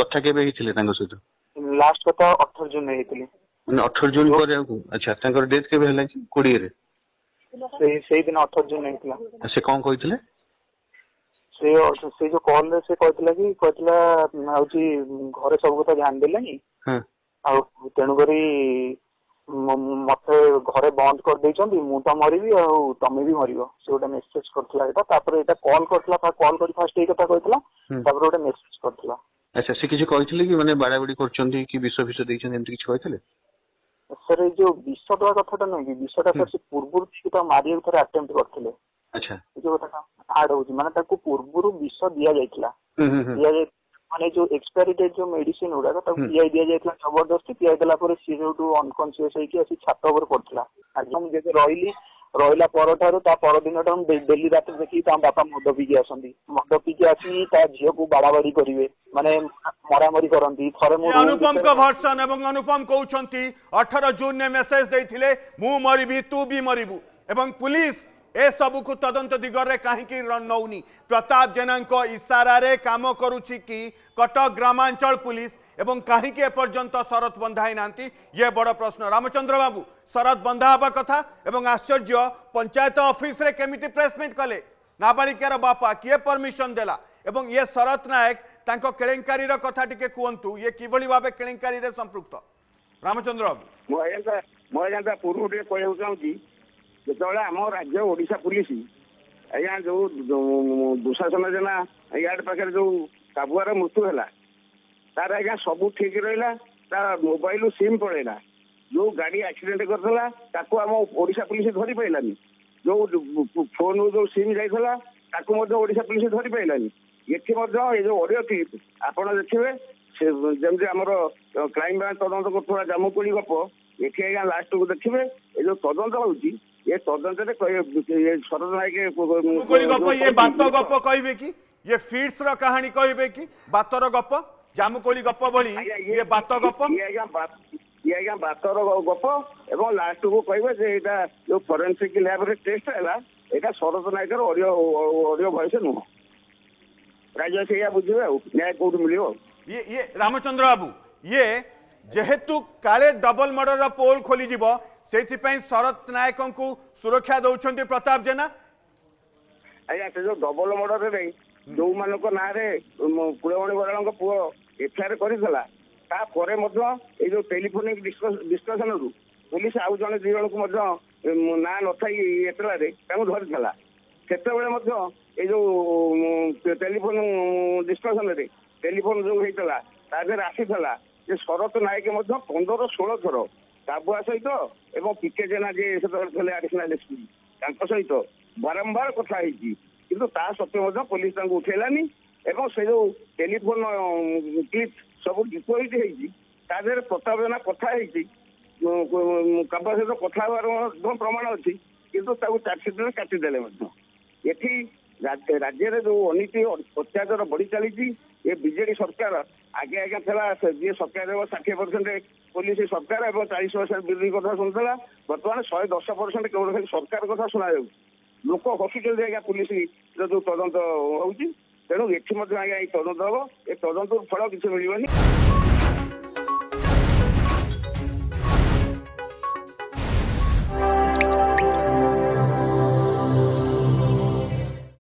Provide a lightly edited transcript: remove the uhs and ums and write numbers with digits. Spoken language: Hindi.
कथा केबे हिथिले तांको सहित लास्ट कथा 18 जून रे हिथिले माने 18 जून को जाऊ अच्छा तांको डेट केबे हला कि 20 रे से सही दिन 18 जून हिथिला से कोन कहिथिले से जो कॉल रे से कहिथिला कि कहिथिला आउची घरे सब कथा ध्यान देलेनी हां आ तेनु करी मते घरे बंद कर देछंदी मु त मरिबी आ तमे भी मरिबो से ओटा मेसेज करथला एटा तापर एटा कॉल करथला पा कॉल कर फर्स्ट ए कथा कहथला तापर ओटा मेसेज करथला अच्छा से किछ कहथले कि माने बाडाबडी करछंदी कि विष विष देछन एंत किछ कहथले सर ए जो विष टा कथाटा नै कि विष टा से पूर्व किटा मारियो थरे अटेम्प्ट करथले अच्छा ए जो कथा आड होजी माने ताको पूर्व विष दिया जायतला दिया माने जो एक्सपायरी डेट जो मेडिसिन उडा का तब पीआई दिया जायतला जबरदस्ती पीआई देला पर सीरो टू अनकॉन्शियस होई कि असि छात ऊपर पड़तला आज हम जे रोइला परठारो ता परदिनटा हम डेली रात देखि ता बापा मद पी के आसंदी मद पी के आसी ता जियो को बाड़ाबाड़ी करिवे माने मरामरी करंती थरे मु अनुपम का वर्सन एवं अनुपम कहउछंती 18 जून ने मेसेज दैथिले मु मरिबी तू भी मरिबू एवं पुलिस ए सबु को तदंत दिगरे कहीं नौनी प्रताप जेना इशारा रे काम करुछि कि कटक ग्रामांचल पुलिस एवं कहीं एपर्यंत शरत बंधाई ना ये बड़ प्रश्न रामचंद्र बाबू शरत बंधा हवा कथा एवं आश्चर्य पंचायत ऑफिस रे केमिति प्रेसमिट कले नाबालिकार बापा किए परमिशन देला एवं ये शरत नायक तांको केलेंकारी रो कथा टिके कुवंतु ये किभली भाबे केलेंकारी रे संपृक्त रामचंद्र बाबू मोयंता पूर्व रे कहउ चाहूची जितेबाला आम राज्य ओडिशा पुलिस आज्ञा जो दुशासन जेना यार्ड पाखे जो काबुआर मृत्यु है तार आज्ञा सबू ठीक रहा तार मोबाइल सीम पड़ेगा जो गाड़ी एक्सीडेंट करता ताकू आम ओडिशा पुलिस धरी पाइलानी जो फोन जो सीम जाइला ताकू ओडिशा पुलिस धरी पाइलानी एटी ये जो ऑडियो क्लिप आपड़ देखिए से जमी आम क्राइम ब्रांच तदंत कर जामुकोली गप एटी आज्ञा लास्ट को देखिए ये जो तदंत हो ये ये बात गप कहिबे कि ये फीड्स रो कहानी कहिबे कि बातर गप जामुकोली गप भली ये बात गप ये बातर गप एवं लास्ट को कहिबे जे एटा जो फोरेंसिक लैब रे टेस्ट हैला एटा Sharad Naikar audio audio voice नु राज्य से या बुझिबे आ न्याय कोर्ट मिलियो ये रामचंद्र बाबू ये जेहेतु काले डबल मर्डर रा पोल खोली जीवो सेथिपई शरत नायक को सुरक्षा दउछंती प्रताप जेना आया जो डबल मर्डर रे जो मानक ना रे कुलमणि बराल को पुओ एफआईआर करिसला ता परे मध्य ए जो टेलीफोनिक डिस्कशन रु पुलिस आउ जने दिरण को मध्य ना नथाई एतला रे ताको धरिसला केते बेले मध्य ए जो टेलीफोन डिस्कशन रे टेलीफोन जो हेतला तादर आसीथला जे शरत नायक मध्य 15-16 थर काबुआ सहित एवं पीके जेना जे से आडिशनाल एसपी सहित बारंबार कथा होती किंतु ता सत्वे पुलिस उठेलानी एवं से जो टेलीफोन क्लिप सब डिपोजिट होती तादेह प्रताप जेना कथा होती काबुआ सहित कथा हमारे प्रमाण अच्छी किंतु चार्जसीट में काटिदेले एटी राज्य में जो अनीति अत्याचार बढ़ी चली ये बीजेडी सरकार आगे आगे थी जी सरकार 60% पुलिस सरकार और 40% विरोधी कथा शुणुला बर्तमान 110% केवल खाली सरकार कथा शुणा जाऊ लोक हसुच्च आज्ञा पुलिस जो तदंत हो तेणु ये तदंत हम ये तदंत फल किसी मिलनी।